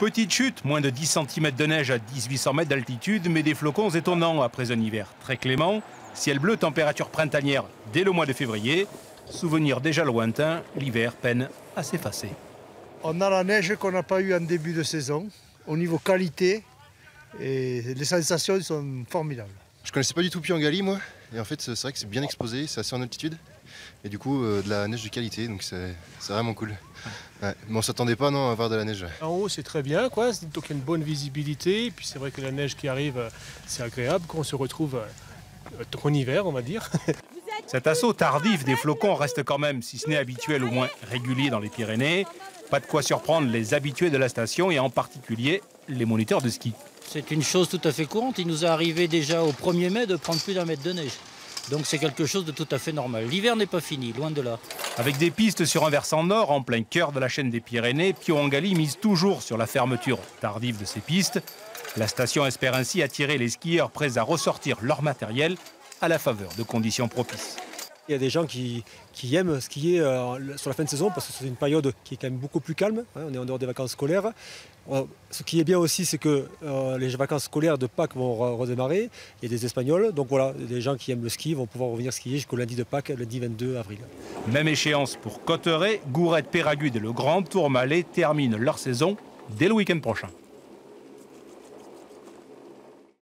Petite chute, moins de 10 cm de neige à 1800 mètres d'altitude, mais des flocons étonnants après un hiver très clément. Ciel bleu, température printanière dès le mois de février. Souvenir déjà lointain, l'hiver peine à s'effacer. On a la neige qu'on n'a pas eue en début de saison, au niveau qualité, et les sensations sont formidables. Je ne connaissais pas du tout Piau-Engaly, moi, et en fait c'est vrai que c'est bien exposé, c'est assez en altitude. Et du coup, de la neige de qualité, donc c'est vraiment cool. Ouais. Mais on s'attendait pas non, à avoir de la neige. En haut, c'est très bien, quoi. Donc il y a une bonne visibilité. Et puis c'est vrai que la neige qui arrive, c'est agréable. Qu'on se retrouve en hiver, on va dire. Cet assaut tardif des flocons reste quand même, si ce n'est habituel, au moins régulier dans les Pyrénées. Pas de quoi surprendre les habitués de la station et en particulier les moniteurs de ski. C'est une chose tout à fait courante. Il nous est arrivé déjà au 1er mai de prendre plus d'1 mètre de neige. Donc c'est quelque chose de tout à fait normal. L'hiver n'est pas fini, loin de là. Avec des pistes sur un versant nord, en plein cœur de la chaîne des Pyrénées, Piau-Engaly mise toujours sur la fermeture tardive de ces pistes. La station espère ainsi attirer les skieurs prêts à ressortir leur matériel à la faveur de conditions propices. Il y a des gens qui aiment skier sur la fin de saison parce que c'est une période qui est quand même beaucoup plus calme. Hein, on est en dehors des vacances scolaires. Ce qui est bien aussi, c'est que les vacances scolaires de Pâques vont redémarrer. Il y a des Espagnols, donc voilà, des gens qui aiment le ski vont pouvoir revenir skier jusqu'au lundi de Pâques, lundi 22 avril. Même échéance pour Cauterets, Gourette-Péragude et le Grand Tourmalet terminent leur saison dès le week-end prochain.